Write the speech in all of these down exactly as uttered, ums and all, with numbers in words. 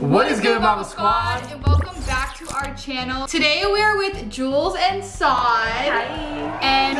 What is good, Mama Squad? And welcome back to our channel. Today we are with Jules and Saad. Hi. And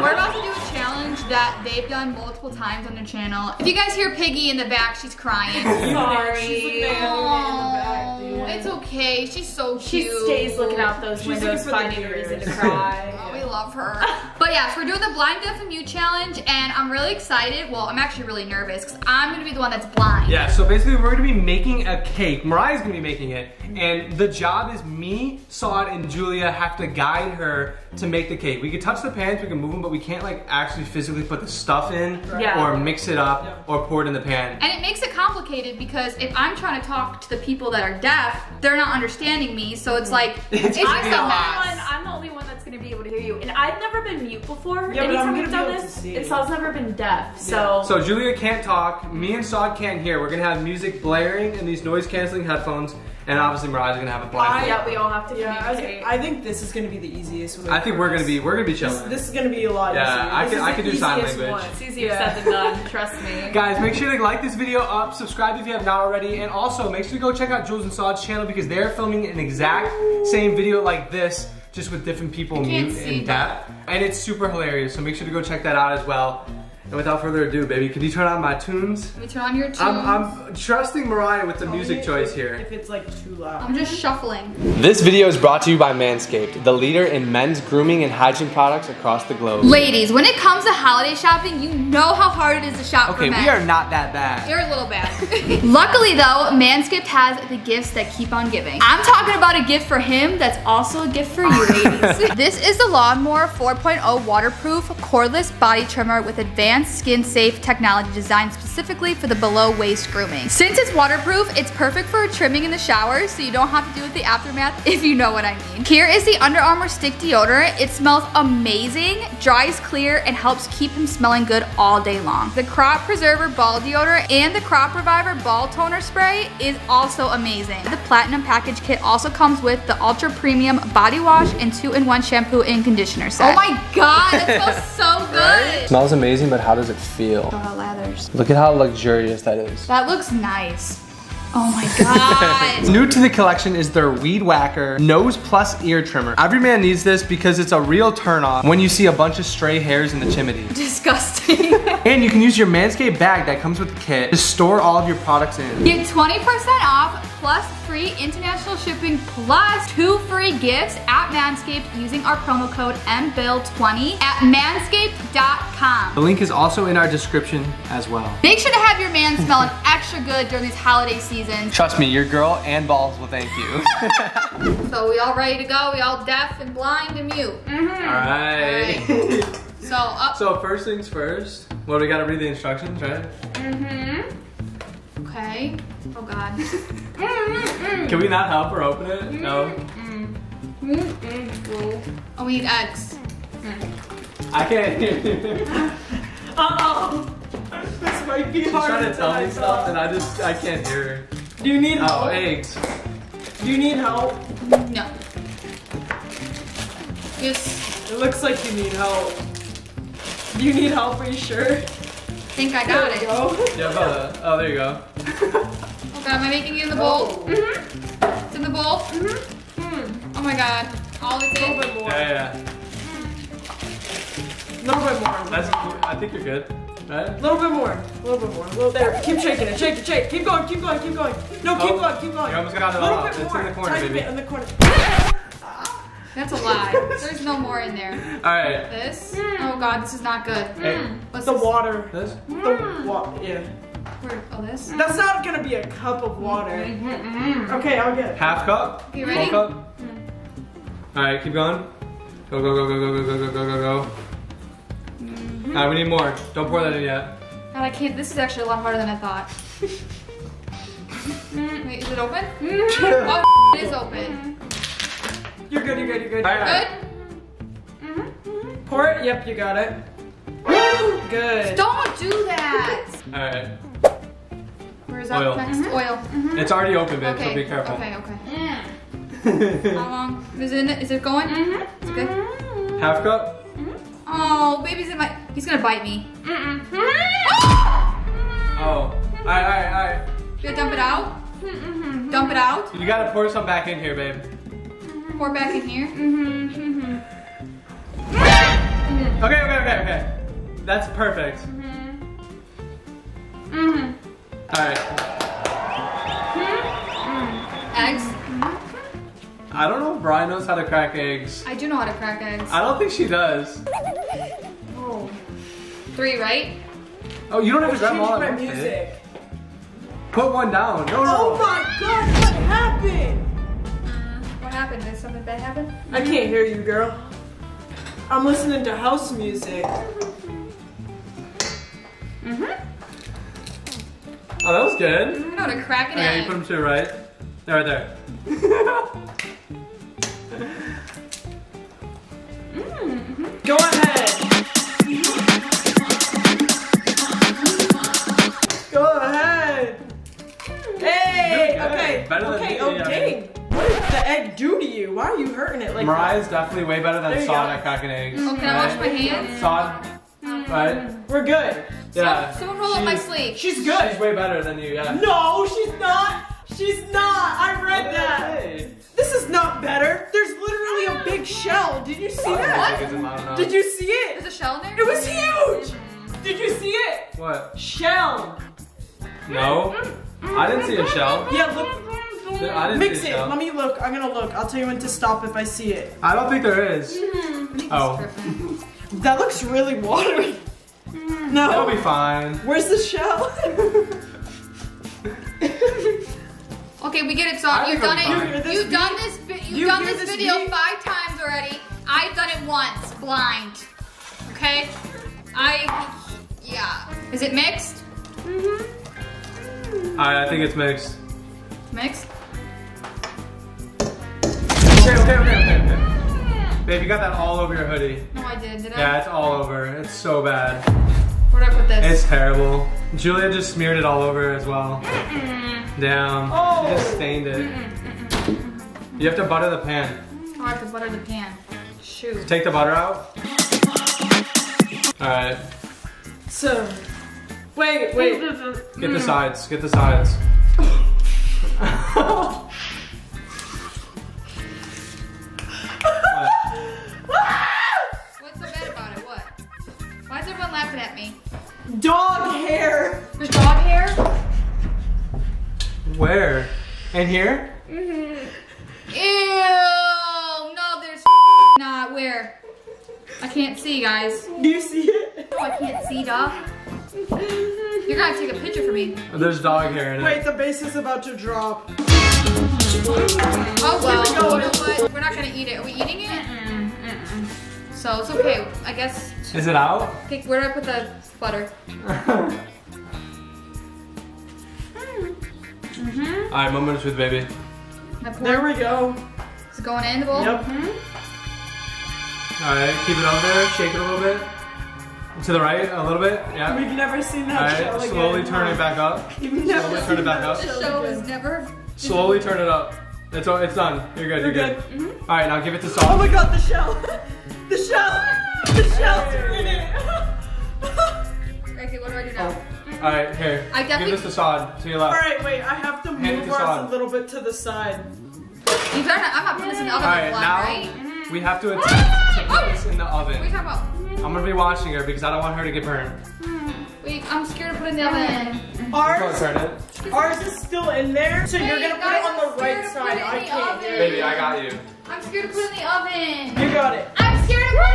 we're about to do a challenge that they've done multiple times on their channel. If you guys hear Piggy in the back, she's crying. Sorry. She's like, oh, in the back, dude. It's okay. She's so cute. She stays looking out those she's windows, finding a reason to cry. Oh, we love her. But yeah, so we're doing the blind deaf and mute challenge, and I'm really excited. Well, I'm actually really nervous because I'm gonna be the one that's blind. Yeah. So basically, we're gonna be making a cake. Mariah's gonna be making it, and the job is me, Saad, and Julia have to guide her to make the cake. We can touch the pans, we can move them, but we can't like actually physically put the stuff in, yeah. or mix it up, yeah. or pour it in the pan. And it makes it complicated because if I'm trying to talk to the people that are deaf, they're not understanding me. So it's like it's, it's I'm, the one, I'm the only one that's gonna be able to hear you, and I've never been mute before. Yeah, anytime we've done this, and Saad's never been deaf. Yeah. So so Julia can't talk. Me and Saad can't hear. We're gonna have music blaring and these noise canceling headphones. And obviously, Mariah's gonna have a blind. Uh, yeah, we all have to. Yeah, I, gonna, I think this is gonna be the easiest one. I think we're gonna be we're gonna be chilling. This, this is gonna be a lot. Yeah, easier. I can I can do sign language. One. It's easier yeah. said than done. Trust me. Guys, make sure to like this video up, subscribe if you have not already, and also make sure to go check out Jules and Saad's channel because they're filming an exact same video like this, just with different people mute and deaf, and it's super hilarious. So make sure to go check that out as well. And without further ado, baby, can you turn on my tunes? Can we turn on your tunes? I'm, I'm trusting Mariah with the Tell music choice if, here. If it's like too loud. I'm just shuffling. This video is brought to you by Manscaped, the leader in men's grooming and hygiene products across the globe. Ladies, when it comes to holiday shopping, you know how hard it is to shop okay, for men. Okay, we are not that bad. You're a little bad. Luckily though, Manscaped has the gifts that keep on giving. I'm talking about a gift for him that's also a gift for you, ladies. This is the Lawnmower four point oh waterproof cordless body trimmer with advanced skin-safe technology designed specifically for the below-waist grooming. Since it's waterproof, it's perfect for trimming in the shower, so you don't have to deal with the aftermath, if you know what I mean. Here is the Under Armour Stick Deodorant. It smells amazing, dries clear, and helps keep him smelling good all day long. The Crop Preserver Ball Deodorant and the Crop Reviver Ball Toner Spray is also amazing. The Platinum Package Kit also comes with the Ultra Premium Body Wash and two in one Shampoo and Conditioner Set. Oh my god, it smells so good! Right? Smells amazing, but how does it feel? Oh, how it lathers. Look at how luxurious that is. That looks nice. Oh my god. New to the collection is their Weed Whacker Nose Plus Ear Trimmer. Every man needs this because it's a real turn off when you see a bunch of stray hairs in the chimney. Disgusting. And you can use your Manscaped bag that comes with the kit to store all of your products in. Get twenty percent off plus free international shipping plus two free gifts at Manscaped using our promo code M B I L L twenty at manscaped dot com. The link is also in our description as well. Make sure to have your man smelling extra good during these holiday seasons. Trust me, your girl and balls will thank you. So we all ready to go? We all deaf and blind and mute. Mm-hmm. All right. All right. So up. So first things first. Well, we gotta read the instructions, right? Mm-hmm. Okay. Oh God. Mm-hmm. Can we not help her open it? Mm-hmm. No. Mm-hmm. Mm-hmm. Oh, we need eggs. Mm-hmm. I can't. Uh-oh. This might be She's harder trying to tell me stuff and I just, I can't hear her. Do you need help? Oh, eggs. Do you need help? No. Yes. It looks like you need help. Do you need help? Are you sure? I think I got it. Go. Yeah, but, uh, oh, there you go. Oh god, am I making it in the bowl? Oh. Mm-hmm. It's in the bowl? Mm-hmm. Mm. Oh my god. All it's in. A little bit more. Yeah, yeah. Mm. A little bit more. That's, I think you're good. A little bit more, a little bit more, a little there. Keep shaking it, shake it, shake it. Keep going, keep going, keep going. No, keep oh, going, keep going. You almost got it all out. It's in the corner, baby. It in the corner. That's a lie. There's no more in there. All right. This? Mm. Oh God, this is not good. Hey. What's the this? water. This? Mm. The water. Yeah. Where, oh, this? That's not gonna be a cup of water. Mm-hmm, mm-hmm. Okay, I'll get it. Half cup. You ready? Full cup. Mm. All right, keep going. Go, go, go, go, go, go, go, go, go, go. All right, we need more. Don't pour that in yet. God, I can't. This is actually a lot harder than I thought. Wait, is it open? Oh, it is open. You're good, you're good, you're good. All right. Good? Mm-hmm. Pour it. Yep, you got it. Good. Don't do that. All right. Where's that oil. next? Mm-hmm. Oil. Mm-hmm. It's already open, babe, okay. so be careful. Okay, okay. Mm. How long is it in it? Is it going? Mm-hmm. Is it good? Half cup? Mm-hmm. Oh, baby's in my... He's gonna bite me. Mm-mm. Oh! Oh. Alright, alright, alright. Should I dump it out? Mm-hmm. Dump it out. You gotta pour some back in here, babe. Mm-hmm. Pour back in here? Mm-hmm. Mm-hmm. Mm-hmm. Okay, okay, okay, okay. That's perfect. Mm-hmm. Mm-hmm. All right. Mm-hmm. Eggs? Mm-hmm. I don't know if Brian knows how to crack eggs. I do know how to crack eggs. I don't think she does. Oh. Three, right? Oh, you don't have to grab all of them. Music. Put one down. No, no. Oh my God! What happened? Uh, what happened? Did something bad happen? I can't hear you, girl. I'm listening to house music. Mhm. Oh, that was good. I know to crack it. Okay, egg. You put them to the right. They're right there. Mm-hmm. Go ahead. Okay, okay, oh dang. What did the egg do to you? Why are you hurting it like Mariah's that? Definitely way better than Saad at cracking eggs. Oh, can right? I wash my hands? Saad, mm. right? We're good. Yeah. Someone roll up my sleeve. She's good. She's way better than you, yeah. No, she's not. She's not. I read what that. I this is not better. There's literally a big shell. Did you see oh, that? What? Did you see it? There's a shell in there? It was huge. Did you see it? What? Shell. No. I didn't see a shell. Yeah, look. I didn't Mix see a it. Shell. Let me look. I'm gonna look. I'll tell you when to stop if I see it. I don't think there is. Mm-hmm. Oh. That looks really watery. Mm-hmm. No. That'll be fine. Where's the shell? Okay, we get it, Saad. You've done it. You've beat? done this. You've you done this, this video beat? five times already. I've done it once, blind. Okay. I. Yeah. Is it mixed? Mm-hmm. I, I think it's mixed. Mixed? Okay, okay, okay, okay, okay. Babe, you got that all over your hoodie. No, I did, did I? Yeah, it's all over. It's so bad. Where'd I put this? It's terrible. Julia just smeared it all over as well. Mm-mm. Damn. Oh. She just stained it. Mm-mm, mm-mm, mm-mm. You have to butter the pan. Oh, I have to butter the pan. Shoot. Take the butter out. Alright. So... Wait, wait. Get the sides, get the sides. What's so bad about it? What? Why is everyone laughing at me? Dog hair! There's dog hair? Where? In here? Mm-hmm. Ew! No, there's not. Where? I can't see, guys. Do you see it? Oh, I can't see, dog. You're gonna take a picture for me. There's dog hair in it. Wait, the base is about to drop. Oh well, we you know what? We're not gonna eat it. Are we eating it? Mm-mm, mm-mm. So it's okay, I guess. Is it out? Okay, where do I put the butter? Mm-hmm. Alright, moment of truth, baby. There we go. Is it going in the bowl? Yep. Mm-hmm. Alright, keep it on there, shake it a little bit. To the right, a little bit, yeah. We've never seen that All right, shell slowly again. turn it back up. We've never slowly seen turn it back up. The show is never... Slowly turn it up. It's, it's done. You're good, you're, you're good. good. Mm-hmm. All right, now give it to Saad. Oh my God, the shell. The shell. The shell's in it. Okay, what do I do now? Oh. All right, here. I definitely... Give this to Saad, to your left. All right, wait, I have to Hand move ours a little bit to the side. You better not, I'm not putting this in the oven. All right, now right? we have to attempt to put this in the oven. What are you talking about? I'm gonna be watching her because I don't want her to get burned. Wait, I'm scared to put it in the oven. Ours, ours is still in there, so Wait, you're gonna guys, put it on the right side. I can't. Oven. Baby, I got you. I'm scared to put it in the oven. You got it. I'm scared to put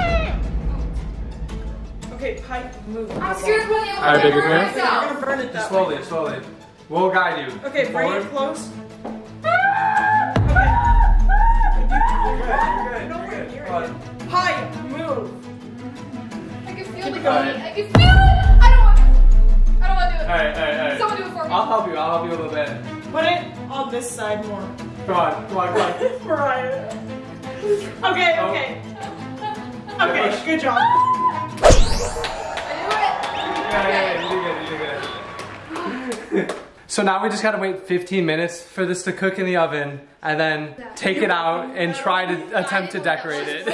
it in the oven. Okay, pipe, move. I'm scared to put it in the oven. All right, baby, come here. You're gonna burn it that slowly, way. Slowly, slowly. We'll guide you. Okay, bring it close. Pipe, move. I can feel the heat. I can feel it. I don't want to. I don't want to do it. All right, all right, all right. Someone do it for me. I'll help you. I'll help you a little bit. Put it on this side more. Come on, come on, come on. Mariah. Okay, oh. okay. Okay, push. Good job. I do it. Okay. Yeah, yeah, yeah. You did good, you did good. So now we just gotta wait fifteen minutes for this to cook in the oven and then take it out and try to attempt to decorate it.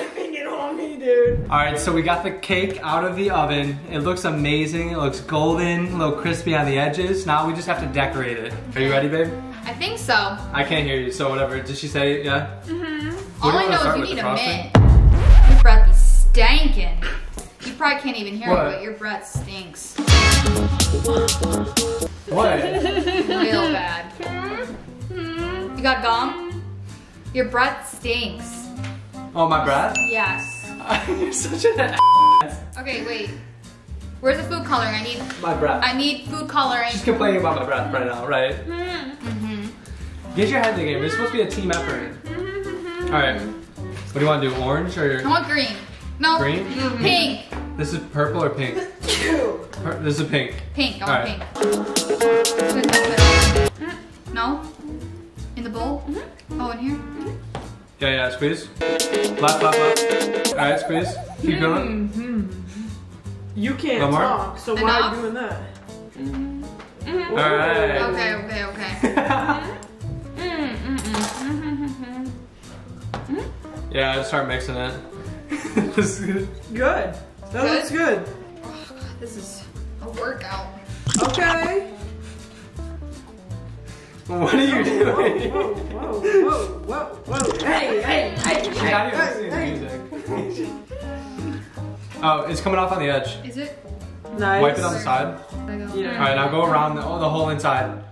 dude. All right, so we got the cake out of the oven. It looks amazing. It looks golden, a little crispy on the edges. Now we just have to decorate it. Are you ready, babe? I think so. I can't hear you, so whatever. Did she say, yeah? Mm-hmm. All I know is you need a mitt. Your breath is stankin'. You probably can't even hear what? It, but your breath stinks. What? Real bad. Mm-hmm. You got gum? Your breath stinks. Oh, my breath? Yes. You're such an ass. Okay, wait. Where's the food coloring? I need my breath. I need food coloring. She's complaining about my breath right now, right? Mm-hmm. Get your head in the game. It's supposed to be a team effort. Mm-hmm. All right. What do you want to do? Orange or? I want green. No. Green. Mm-hmm. Pink. This is purple or pink? This is pink. Pink. I want right. pink. No. In the bowl. Mm-hmm. Oh, in here. Mm-hmm. Yeah, yeah. Squeeze. Left, left, left. All right, squeeze. Keep mm-hmm. going. Mm-hmm. You can't Lamar? Talk, so why Enough? Are you doing that? Mm-hmm. Mm-hmm. All right. Okay, okay, okay. mm-hmm. Mm-hmm. Mm-hmm. Yeah, I just start mixing it. This is good. Good. That good? Looks good. Oh, this is a workout. Okay. What are you doing? Whoa, whoa, whoa, whoa, whoa, whoa. Hey, hey, hey. She's not even listening to music. Hey. Oh, it's coming off on the edge. Is it? Nice. Wipe it on the side. Yeah. Alright, now go around the, oh, the whole inside.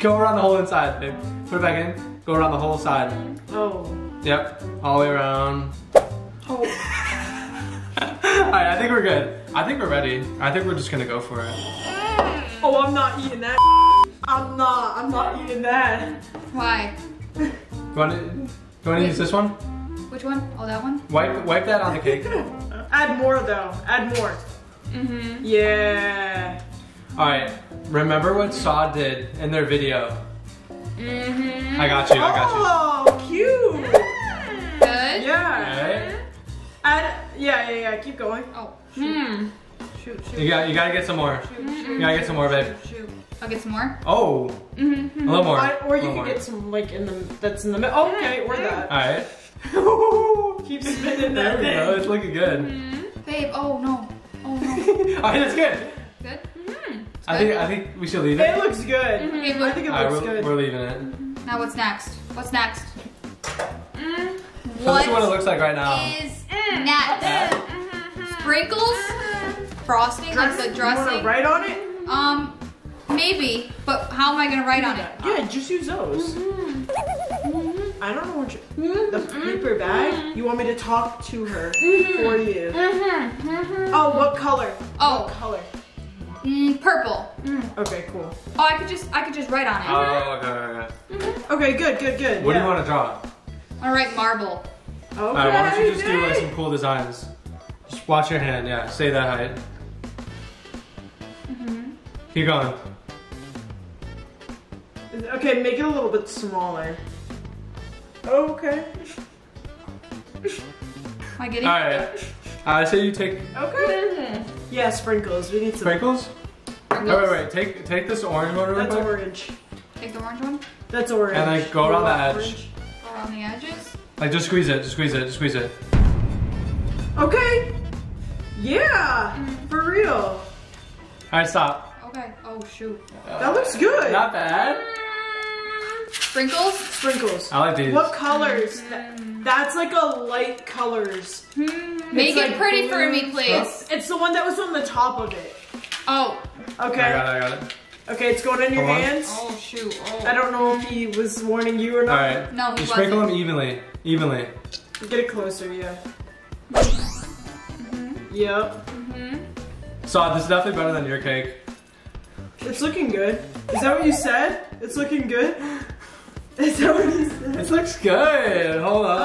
Go around the whole inside, babe. Put it back in. Go around the whole side. Oh. Yep. All the way around. Oh. Alright, I think we're good. I think we're ready. I think we're just gonna go for it. Oh, I'm not eating that. I'm not. I'm not eating that. Why? You wanna, you wanna use this one? Which one? Oh, that one? Wipe, wipe that on the cake. Add more though, add more. Mm-hmm. Yeah. All right, remember what Saad did in their video. Mm-hmm. I got you, I got you. Oh, cute. Mm. Good. Yeah. Right. Add, yeah, yeah, yeah, keep going. Oh, shoot, shoot, shoot. You, got, you gotta get some more. Shoot, shoot, you gotta get some more, babe. Shoot, shoot. I'll get some more? Oh, mm-hmm. a little more. I, or you can more. Get some like in the, that's in the middle. Oh, okay, or that. All right. Keep spinning that thing. There we go. It's looking good. Mm-hmm. Babe, oh no, oh no. Alright, that's good. Good. Mm-hmm. I good. think I think we should leave it. It looks good. Mm-hmm. I think it right, looks we're, good. We're leaving it. Now what's next? What's next? Mm. So what this is what it looks like right now. Is next? Mm-hmm. Sprinkles, mm-hmm. frosting, Dress, like the dressing. You want to write on it? Um, maybe. But how am I gonna write on that. It? Yeah, just use those. Mm-hmm. I don't know what you, mm-hmm. the paper bag. Mm-hmm. You want me to talk to her mm-hmm. for you? Mm-hmm. Mm-hmm. Oh, what color? Oh, what color? Mm, purple. Mm. Okay, cool. Oh, I could just, I could just write on it. Oh, okay, okay. Mm-hmm. Okay, good, good, good. What yeah. do you want to draw? I want to write marble. Okay. All right, why don't you just do like some cool designs? Just watch your hand. Yeah, say that height. Mm-hmm. Keep going. Okay, make it a little bit smaller. Oh, okay. Am I getting it? Alright. I say you take. Okay. Yeah, sprinkles. We need some. Sprinkles? Sprinkles. Oh, wait, wait. Take, take this orange one real quick. That's orange. Take the orange one? That's orange. And like go around the edge. Go around the edges? Like just squeeze it. Just squeeze it. Just squeeze it. Okay. Yeah. Mm-hmm. For real. Alright, stop. Okay. Oh, shoot. Uh, that looks good. Not bad. Sprinkles? Sprinkles. I like these. What colors? Mm-hmm. That's like a light colors. Mm-hmm. Make like it pretty for me, please. It's the one that was on the top of it. Oh. Okay. I got it, I got it. Okay, it's going in your Hold hands. On. Oh, shoot. Oh. I don't know if he was warning you or not. All right. No, he wasn't. Sprinkle them evenly. Evenly. Get it closer, yeah. Mm-hmm. Yep. Mm-hmm. So, this is definitely better than your cake. It's looking good. Is that what you said? It's looking good? Is that what he said? It looks good. Hold on.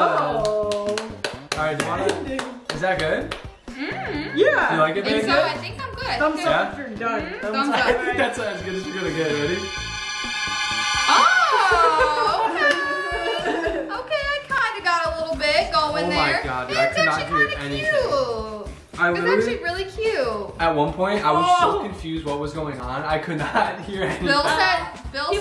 Oh. Alright, do you want it? Is that good? Mm. Yeah. Do you like it, baby? So, I think I'm good. Thumbs yeah. up if you're done. Mm. Thumbs, Thumbs up. up. I think that's as good as you're gonna get. Ready? Oh, okay. Okay, I kinda got a little bit going oh there. Oh my god, dude, it's I could not hear anything. Cute. I it was actually really cute. At one point, I was oh. so confused what was going on. I could not hear anything. Bill said, Bill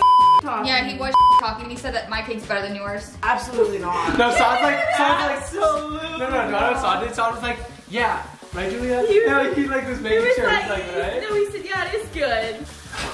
talking. Yeah, he was talking. He said that my pig's better than yours. Absolutely not. No, Saad's like, Saad's like, no, no, no, no, Saad did. Saad was like, yeah, right, Julia? You, no, he like was making sure. Like, like, right? No, he said, yeah, it is good.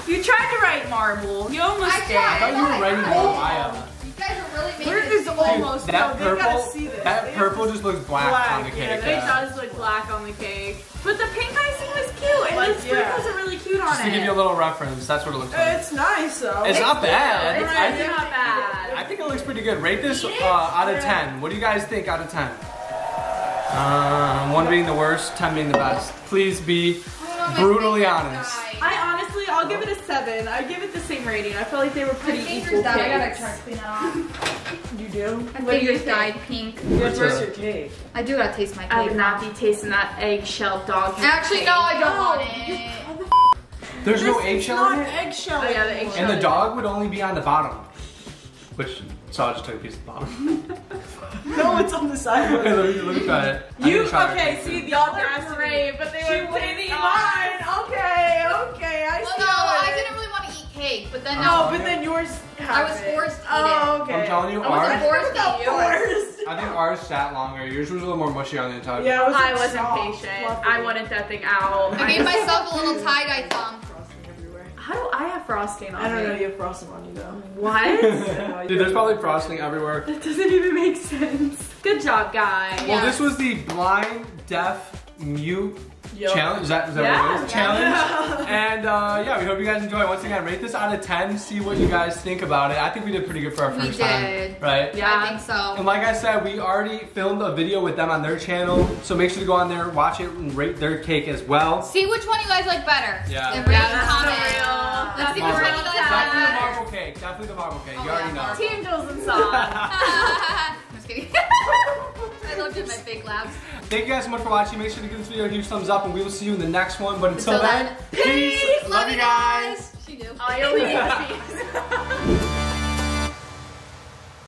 You tried to write marble. You almost I did. I thought you were writing Mariah. You guys are really making it. Is almost. That no, purple, see this. That purple just looks black, black on the cake. Yeah, yeah. It does look black on the cake. But the pink icing was cute, and like, the sprinkles yeah. are really cute on just it. Just to give you a little reference, that's what it looks like. It's nice though. It's, it's not bad. It's, I think, not bad. I think it looks pretty good. Rate this uh, out of ten. What do you guys think out of ten? Um, one being the worst, ten being the best. Please be brutally honest. I honestly, I'll give it a seven. I give it the same rating. I feel like they were pretty equal. My fingers died. I gotta clean it. You do? My fingers dyed pink. Where's your cake? I do gotta taste my cake. I would not be tasting that eggshell dog. Actually, no, I don't want it. There's no eggshell in it? Eggshell. Oh, yeah, the eggshell. And the dog would only be on the bottom. Which, so I just took a piece of the bottom. No, it's on the side. Let me look at it. You, okay, see, the all were great, but they were winning mine. Okay, okay, I see. Well, no, I didn't really want to eat cake, but then. No, but then yours I was forced to eat it. Oh, okay. I'm telling you, ours. I wasn't forced to eat yours. I think ours sat longer. Yours was a little more mushy on the inside. Yeah, I wasn't patient. I wanted that thing out. I made myself a little tie-dye thumb. How do I have frosting on me? I don't know, you have frosting on you though. What? Dude, there's probably frosting everywhere. That doesn't even make sense. Good job, guys. Well, yes. This was the blind, deaf, mute yep. challenge. Is that, is that yeah. what it is? Challenge. Yeah. And uh, yeah, we hope you guys enjoy. Once again, rate this out of ten. See what you guys think about it. I think we did pretty good for our first we did. time. Right? Yeah, I think so. And like I said, we already filmed a video with them on their channel. So make sure to go on there, watch it, and rate their cake as well. See which one you guys like better. Yeah. And rate yeah, comment. Let's see marble. The Definitely the marble cake. Definitely the marble cake. Oh, you yeah, already know. Team Jules and Saad. I'm just kidding. I loved it, my fake laughs. Thank you guys so much for watching. Make sure to give this video a huge thumbs up, and we will see you in the next one. But until, until then, then, peace. Love, love you guys. guys. She knew. Oh, I only need the peace.